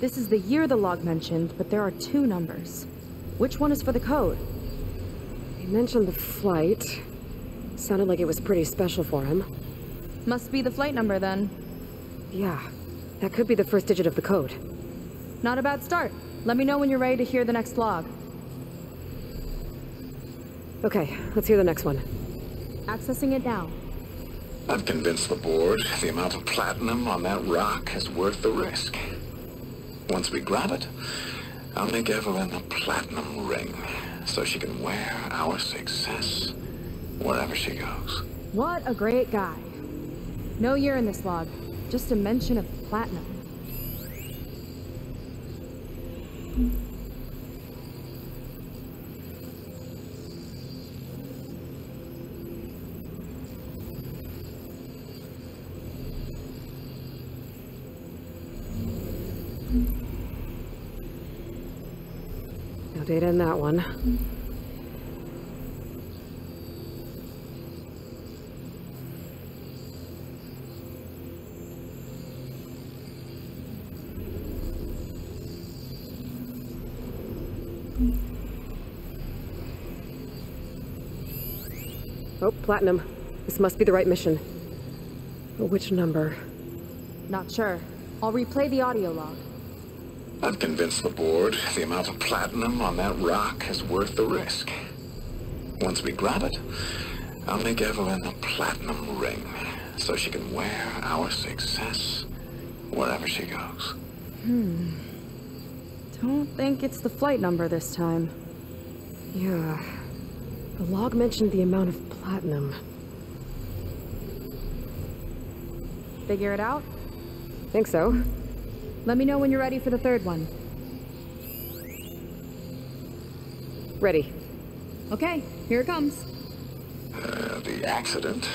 This is the year the log mentioned, but there are two numbers. Which one is for the code? They mentioned the flight. Sounded like it was pretty special for him. Must be the flight number, then. Yeah, that could be the first digit of the code. Not a bad start. Let me know when you're ready to hear the next log. Okay, let's hear the next one. Accessing it now. I've convinced the board the amount of platinum on that rock is worth the risk. Once we grab it, I'll make Evelyn a platinum ring so she can wear our success wherever she goes. What a great guy. No year in this log, just a mention of platinum. No data in that one. Oh, platinum. This must be the right mission. But which number? Not sure. I'll replay the audio log. I've convinced the board the amount of platinum on that rock is worth the risk. Once we grab it, I'll make Evelyn a platinum ring so she can wear our success wherever she goes. Don't think it's the flight number this time. Yeah. The log mentioned the amount of platinum. Figure it out? Think so. Let me know when you're ready for the third one. Ready. Okay, here it comes. The accident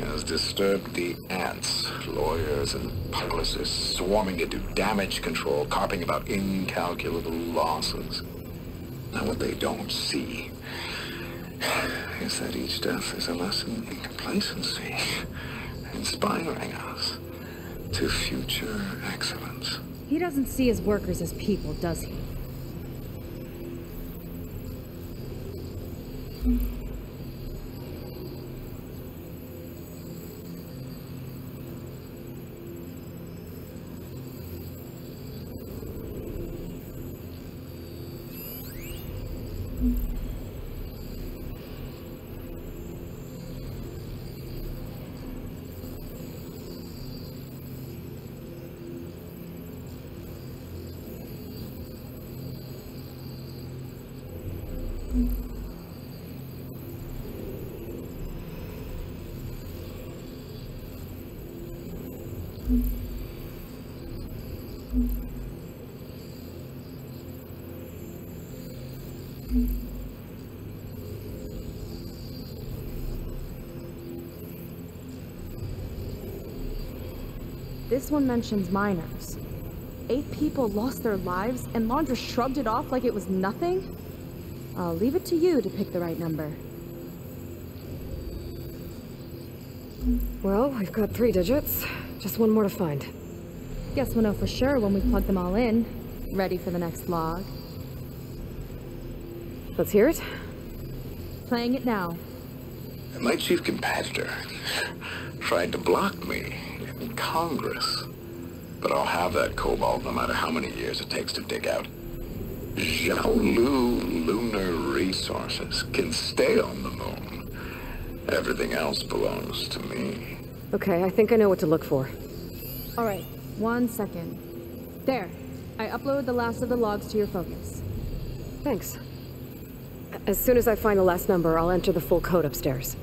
has disturbed the ants, lawyers and publicists swarming to do damage control, carping about incalculable losses. Now what they don't see is that each death is a lesson in complacency, inspiring us to future excellence. He doesn't see his workers as people, does he? This one mentions miners. 8 people lost their lives, and Laundrie shrugged it off like it was nothing? I'll leave it to you to pick the right number. Well, we've got 3 digits. Just one more to find. Guess we'll know for sure when we plug them all in. Ready for the next log. Let's hear it. Playing it now. My chief competitor tried to block me in Congress, but I'll have that cobalt no matter how many years it takes to dig out. Xalu Lunar Resources can stay on the moon. Everything else belongs to me. Okay, I think I know what to look for. All right, 1 second. There, I uploaded the last of the logs to your focus. Thanks. As soon as I find the last number, I'll enter the full code upstairs.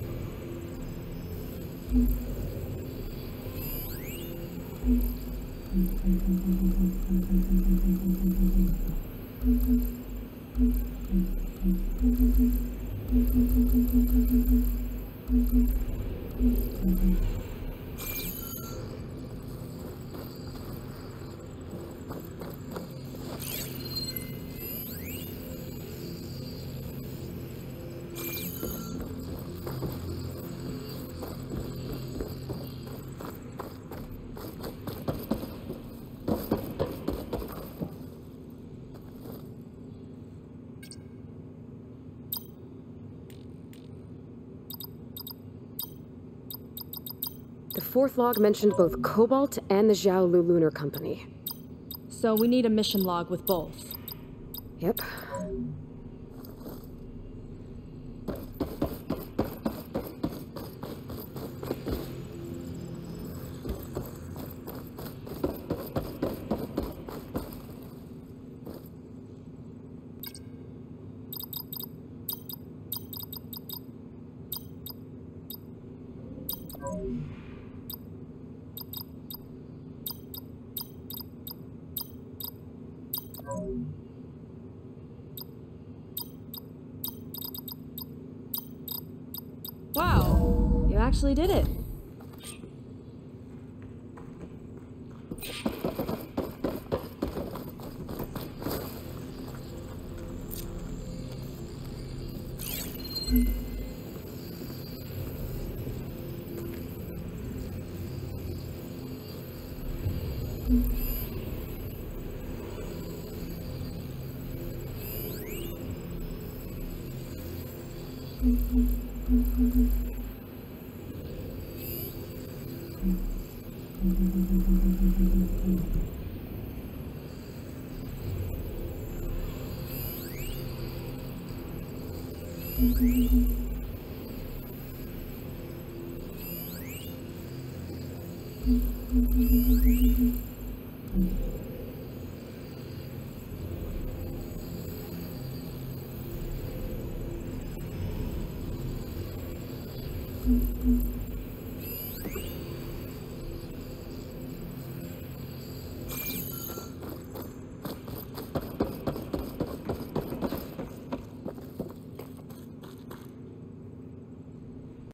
fourth log mentioned both Cobalt and the Zhaolu Lunar Company. So we need a mission log with both. Yep. Wow, you actually did it.